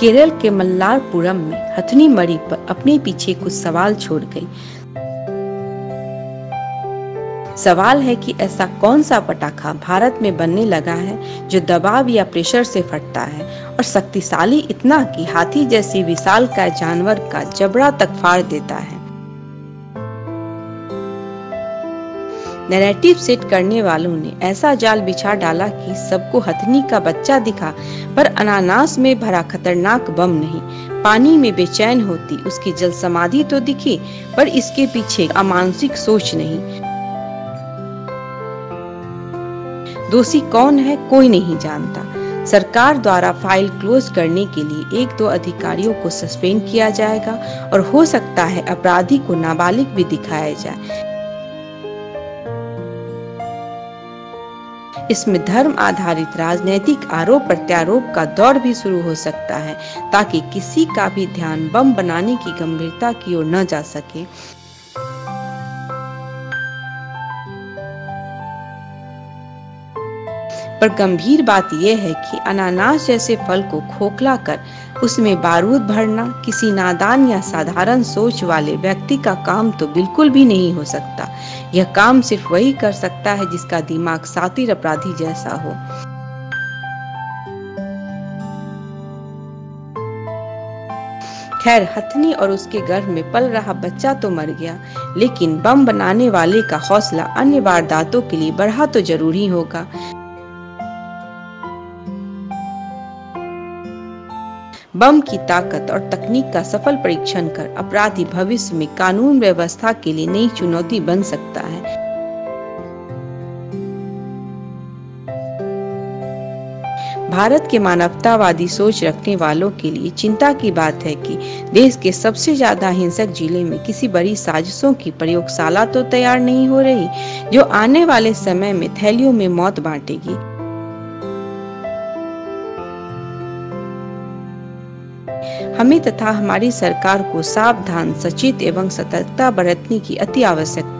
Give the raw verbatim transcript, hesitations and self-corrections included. केरल के मल्लापुरम में हथनी मड़ी पर अपने पीछे कुछ सवाल छोड़ गई। सवाल है कि ऐसा कौन सा पटाखा भारत में बनने लगा है जो दबाव या प्रेशर से फटता है और शक्तिशाली इतना कि हाथी जैसी विशाल का जानवर का जबड़ा तक फाड़ देता है। नैरेटिव सेट करने वालों ने ऐसा जाल बिछा डाला कि सबको हथनी का बच्चा दिखा पर अनानास में भरा खतरनाक बम नहीं। पानी में बेचैन होती उसकी जल समाधि तो दिखी पर इसके पीछे अमानसिक सोच नहीं। दोषी कौन है कोई नहीं जानता। सरकार द्वारा फाइल क्लोज करने के लिए एक दो अधिकारियों को सस्पेंड किया जाएगा और हो सकता है अपराधी को नाबालिग भी दिखाया जाए। इसमें धर्म आधारित राजनैतिक आरोप प्रत्यारोप का दौर भी शुरू हो सकता है ताकि किसी का भी ध्यान बम बनाने की गंभीरता की ओर न जा सके। पर गंभीर बात यह है कि अनानास जैसे फल को खोखला कर उसमें बारूद भरना किसी नादान या साधारण सोच वाले व्यक्ति का काम तो बिल्कुल भी नहीं हो सकता। यह काम सिर्फ वही कर सकता है जिसका दिमाग सातिर अपराधी जैसा हो। खैर, हथनी और उसके गर्भ में पल रहा बच्चा तो मर गया, लेकिन बम बनाने वाले का हौसला अन्य वारदातों के लिए बढ़ा तो जरूरी होगा। बम की ताकत और तकनीक का सफल परीक्षण कर अपराधी भविष्य में कानून व्यवस्था के लिए नई चुनौती बन सकता है। भारत के मानवतावादी सोच रखने वालों के लिए चिंता की बात है कि देश के सबसे ज्यादा हिंसक जिले में किसी बड़ी साजिशों की प्रयोगशाला तो तैयार नहीं हो रही जो आने वाले समय में थैलियों में मौत बांटेगी। हमें तथा हमारी सरकार को सावधान, सचेत एवं सतर्कता बरतने की अति आवश्यकता